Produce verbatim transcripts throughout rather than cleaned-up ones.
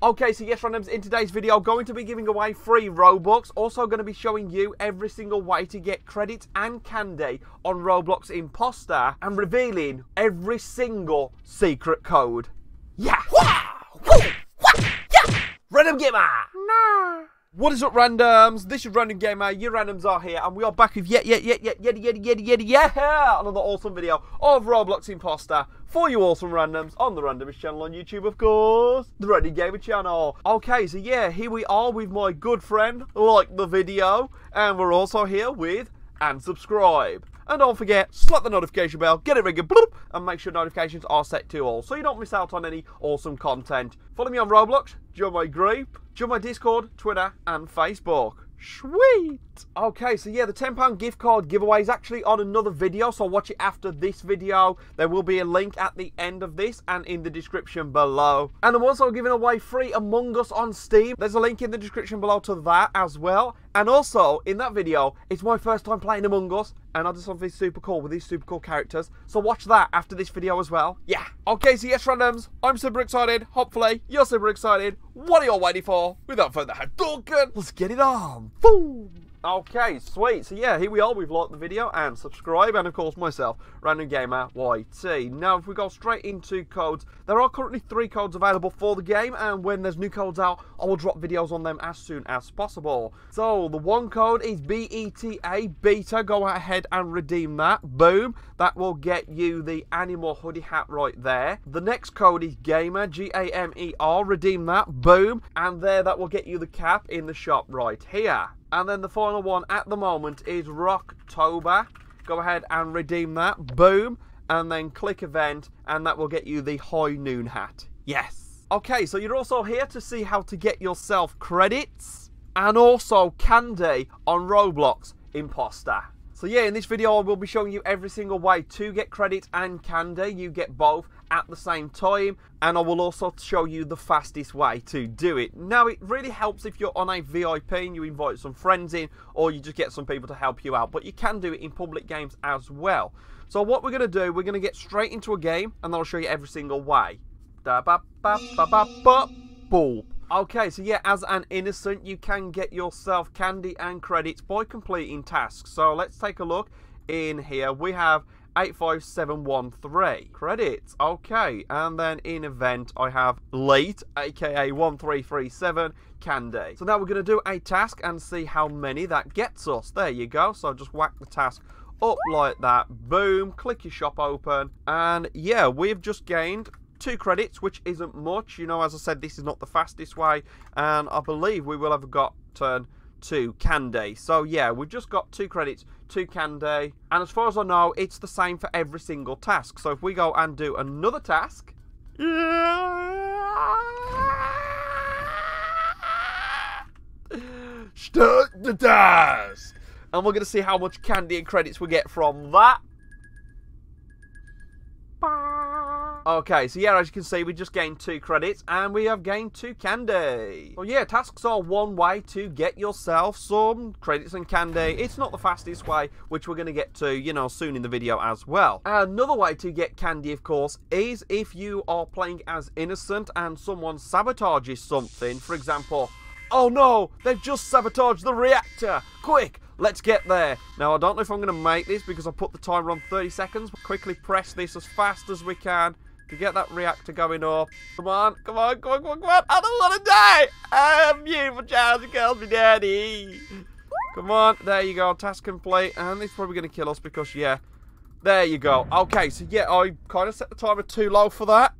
Okay, so yes, randoms, in today's video, I'm going to be giving away free Robux. Also going to be showing you every single way to get credits and candy on Roblox Imposter and revealing every single secret code. Yeah! Wow! Woo! Wah! Yeah! RandemGamor! Nah! What is up, randoms? This is RandemGamor, your randoms are here, and we are back with yet, yet, yet, yet, yet, yet, yet, yet, yet, another awesome video of Roblox Imposter for you awesome randoms on the Randomist channel on YouTube, of course, the RandemGamor channel. Okay, so yeah, here we are with my good friend, like the video, and we're also here with and subscribe. And don't forget, slap the notification bell, get it ringing, bloop, and make sure notifications are set to all so you don't miss out on any awesome content. Follow me on Roblox, join my group, join my Discord, Twitter, and Facebook. Sweet! Okay, so yeah, the ten pound gift card giveaway is actually on another video, so watch it after this video. There will be a link at the end of this and in the description below. And I'm also giving away free Among Us on Steam. There's a link in the description below to that as well. And also, in that video, it's my first time playing Among Us, and I did something super cool with these super cool characters. So watch that after this video as well. Yeah. Okay, so yes, randoms, I'm super excited. Hopefully, you're super excited. What are you all waiting for? Without further ado, let's get it on. Boom. Okay, sweet. So yeah, here we are. We've liked the video and subscribe, and of course myself, RandemGamor Y T. Now, if we go straight into codes, there are currently three codes available for the game, and when there's new codes out, I will drop videos on them as soon as possible. So the one code is B E T A Beta. Go ahead and redeem that. Boom. That will get you the animal hoodie hat right there. The next code is Gamer, G A M E R. Redeem that. Boom. And there, that will get you the cap in the shop right here. And then the final one at the moment is Rocktober. Go ahead and redeem that. Boom. And then click event, and that will get you the High Noon hat. Yes. Okay, so you're also here to see how to get yourself credits and also candy on Roblox Imposter. So yeah, in this video, I will be showing you every single way to get credits and candy. You get both at the same time, and I will also show you the fastest way to do it. Now, it really helps if you're on a V I P and you invite some friends in, or you just get some people to help you out, but you can do it in public games as well. So what we're going to do, we're going to get straight into a game, and I'll show you every single way. Da ba ba ba ba ba boop. Okay, so yeah, as an innocent, you can get yourself candy and credits by completing tasks. So let's take a look. In here we have eight five seven one three credits. Okay, and then in event I have late, aka one three three seven candy. So now we're going to do a task and see how many that gets us. There you go. So just whack the task up like that. Boom, click your shop open, and yeah, we've just gained two credits, which isn't much. You know, as I said, this is not the fastest way, and I believe we will have got turn two candy. So yeah, we've just got two credits, two candy, and as far as I know, it's the same for every single task. So if we go and do another task, start the task, and we're gonna see how much candy and credits we get from that. Okay, so yeah, as you can see, we just gained two credits and we have gained two candy. Well, yeah, tasks are one way to get yourself some credits and candy. It's not the fastest way, which we're going to get to, you know, soon in the video as well. Another way to get candy, of course, is if you are playing as innocent and someone sabotages something. For example, oh no, they've just sabotaged the reactor. Quick, let's get there. Now, I don't know if I'm going to make this because I put the timer on thirty seconds. We'll quickly press this as fast as we can to get that reactor going up. Come on, come on, come on, come on, come on. I don't want to die. I'm beautiful child and girls, my daddy. Come on, there you go, task complete. And it's probably going to kill us because, yeah, there you go. Okay, so yeah, I kind of set the timer too low for that.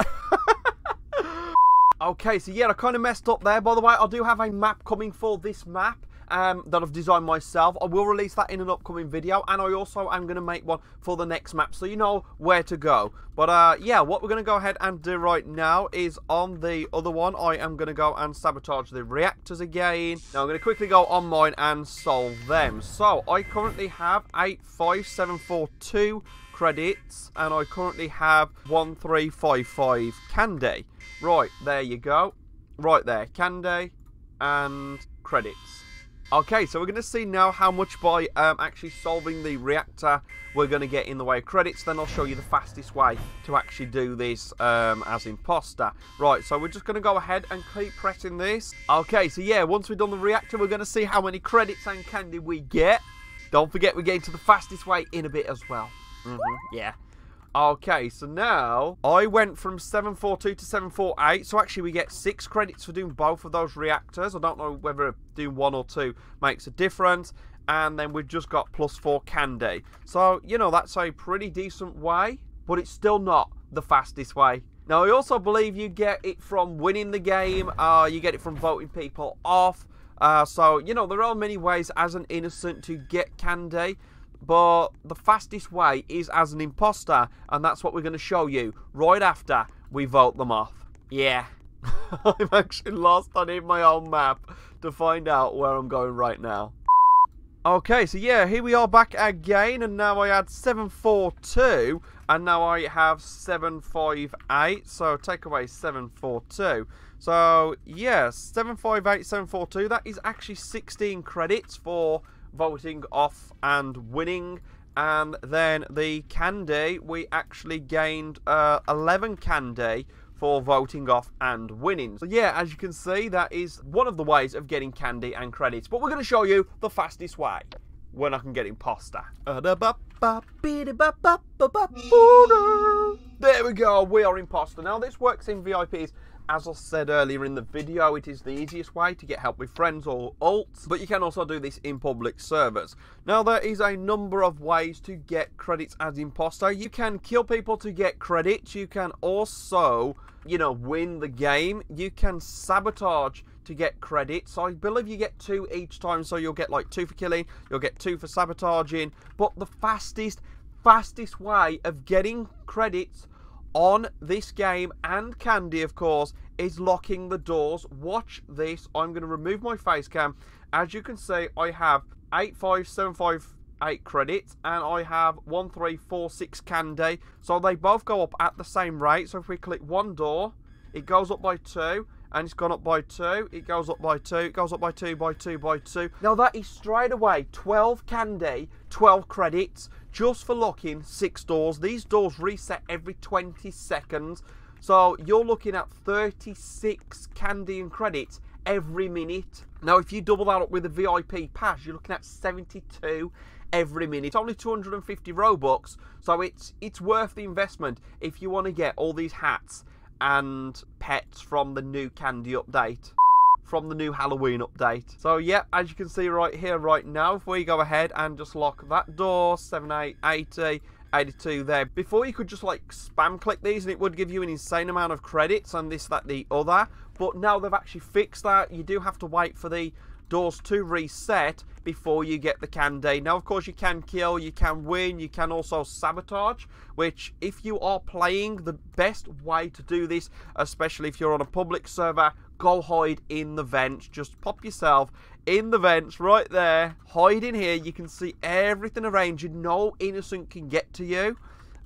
Okay, so yeah, I kind of messed up there. By the way, I do have a map coming for this map. Um, that I've designed myself. I will release that in an upcoming video, and I also am going to make one for the next map, so you know where to go. But uh, yeah, what we're going to go ahead and do right now is on the other one, I am going to go and sabotage the reactors again. Now I'm going to quickly go on mine and solve them. So I currently have eight five seven four two credits, and I currently have one three five five candy. Right, there you go. Right there, candy and credits. Okay, so we're going to see now how much by um, actually solving the reactor we're going to get in the way of credits. Then I'll show you the fastest way to actually do this um, as imposter. Right, so we're just going to go ahead and keep pressing this. Okay, so yeah, once we've done the reactor, we're going to see how many credits and candy we get. Don't forget we're getting to the fastest way in a bit as well. Mm-hmm, yeah. Okay, so now I went from seven forty-two to seven forty-eight, so actually we get six credits for doing both of those reactors. I don't know whether doing one or two makes a difference. And then we've just got plus four candy. So, you know, that's a pretty decent way, but it's still not the fastest way. Now, I also believe you get it from winning the game. Uh, you get it from voting people off. Uh, so, you know, there are many ways as an innocent to get candy. But the fastest way is as an imposter, and that's what we're going to show you right after we vote them off. Yeah. I'm actually lost. I need my own map to find out where I'm going right now. Okay, so yeah, here we are back again, and now I had seven forty-two, and now I have seven fifty-eight, so take away seven forty-two. So, yeah, seven fifty-eight, seven forty-two, that is actually sixteen credits for voting off and winning. And then the candy, we actually gained uh, eleven candy for voting off and winning. So yeah, as you can see, that is one of the ways of getting candy and credits, but we're going to show you the fastest way when I can get imposter. There we go, we are imposter. Now this works in V I Ps. As I said earlier in the video, it is the easiest way to get help with friends or alts, but you can also do this in public servers. Now, there is a number of ways to get credits as imposter. You can kill people to get credits. You can also, you know, win the game. You can sabotage to get credits. I believe you get two each time, so you'll get like two for killing, you'll get two for sabotaging. But the fastest, fastest way of getting credits on this game, and candy of course, is locking the doors. Watch this. I'm going to remove my face cam. As you can see, I have eight five seven five eight credits, and I have one three four six candy. So they both go up at the same rate. So if we click one door, it goes up by two, and it's gone up by two, it goes up by two, it goes up by two, by two, by two. Now that is straight away twelve candy, twelve credits, just for locking six doors. These doors reset every twenty seconds, so you're looking at thirty-six candy and credits every minute. Now if you double that up with a V I P pass, you're looking at seventy-two every minute. It's only two hundred fifty Robux, so it's, it's worth the investment if you want to get all these hats and pets from the new candy update, from the new Halloween update. So yeah, as you can see right here right now, if we go ahead and just lock that door, seven eight eighty eighty-two there. Before, you could just like spam click these and it would give you an insane amount of credits and this, that, the other, but now they've actually fixed that. You do have to wait for the doors to reset before you get the candy. Now of course you can kill, you can win, you can also sabotage, which if you are playing, the best way to do this, especially if you're on a public server, go hide in the vents. Just pop yourself in the vents right there, hide in here, you can see everything around you, no innocent can get to you,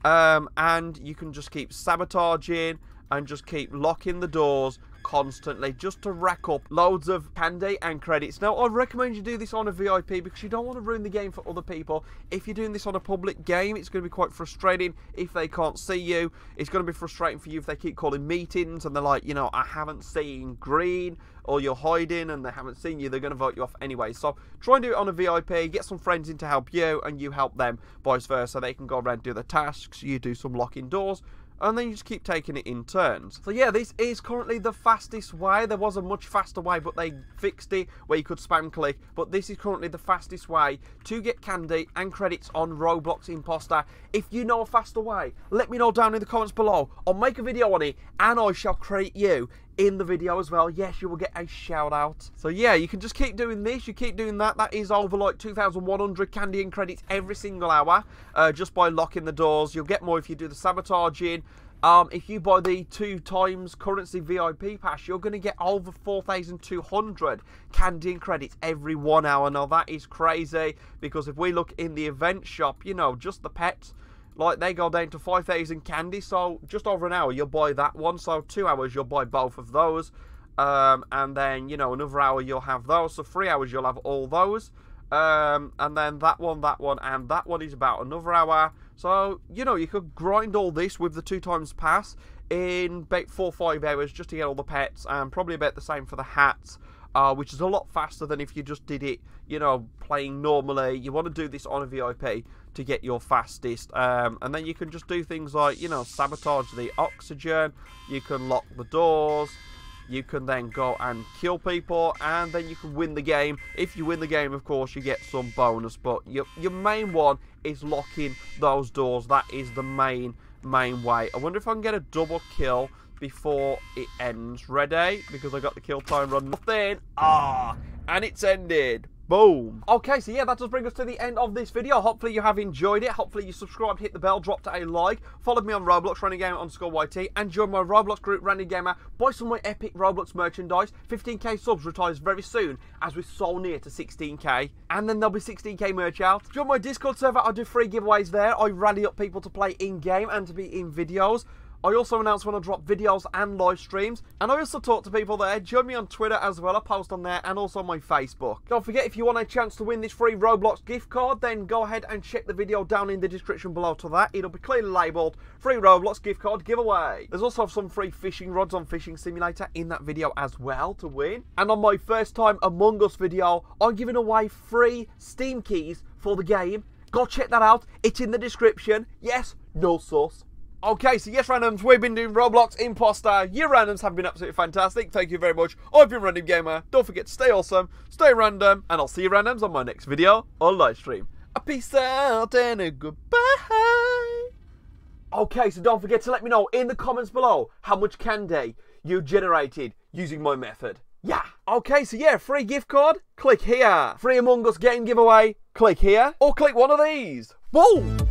um, and you can just keep sabotaging and just keep locking the doors constantly, just to rack up loads of candy and credits. Now I recommend you do this on a V I P, because you don't want to ruin the game for other people. If you're doing this on a public game, it's going to be quite frustrating if they can't see you. It's going to be frustrating for you if they keep calling meetings and they're like, you know, I haven't seen green, or you're hiding and they haven't seen you. They're going to vote you off anyway. So try and do it on a V I P, get some friends in to help you, and you help them, vice versa. They can go around and do the tasks, you do some locking doors, and then you just keep taking it in turns. So yeah, this is currently the fastest way. There was a much faster way, but they fixed it where you could spam click. But this is currently the fastest way to get candy and credits on Roblox Imposter. If you know a faster way, let me know down in the comments below. I'll make a video on it, and I shall credit you in the video as well. Yes, you will get a shout out. So yeah, you can just keep doing this, you keep doing that. That is over like two thousand one hundred candy and credits every single hour, uh, just by locking the doors. You'll get more if you do the sabotaging. Um, if you buy the two times currency V I P pass, you're going to get over four thousand two hundred candy and credits every one hour. Now that is crazy, because if we look in the event shop, you know, just the pets, like they go down to five thousand candy, so just over an hour you'll buy that one, so two hours you'll buy both of those. um, and then, you know, another hour you'll have those, so three hours you'll have all those, um, and then that one, that one, and that one is about another hour, so, you know, you could grind all this with the two times pass in about four or five hours just to get all the pets, and probably about the same for the hats, uh, which is a lot faster than if you just did it, you know, playing normally. You want to do this on a V I P to get your fastest, um, and then you can just do things like, you know, sabotage the oxygen, you can lock the doors, you can then go and kill people, and then you can win the game. If you win the game, of course, you get some bonus, but your, your main one is locking those doors. That is the main, main way. I wonder if I can get a double kill before it ends. Ready? Because I got the kill time run. Nothing. Ah, and it's ended. Boom. Okay, so yeah, that does bring us to the end of this video. Hopefully you have enjoyed it. Hopefully you subscribed, hit the bell, dropped a like, followed me on Roblox, RandemGamor underscore Y T, and join my Roblox group, RandemGamer. Buy some of my epic Roblox merchandise. fifteen K subs retires very soon, as we're so near to sixteen K. And then there'll be sixteen K merch out. Join my Discord server. I do free giveaways there. I rally up people to play in-game and to be in videos. I also announce when I drop videos and live streams, and I also talk to people there. Join me on Twitter as well, I post on there, and also on my Facebook. Don't forget, if you want a chance to win this free Roblox gift card, then go ahead and check the video down in the description below to that. It'll be clearly labelled, free Roblox gift card giveaway. There's also some free fishing rods on Fishing Simulator in that video as well to win. And on my first time Among Us video, I'm giving away free Steam keys for the game. Go check that out, it's in the description. Yes, no sauce. Okay, so yes, randoms, we've been doing Roblox Imposter. You randoms have been absolutely fantastic. Thank you very much. I've been RandemGamer. Don't forget to stay awesome, stay random, and I'll see you randoms on my next video or live stream. A peace out and a goodbye. Okay, so don't forget to let me know in the comments below how much candy you generated using my method. Yeah. Okay, so yeah, free gift card, click here. Free Among Us game giveaway, click here. Or click one of these. Whoa!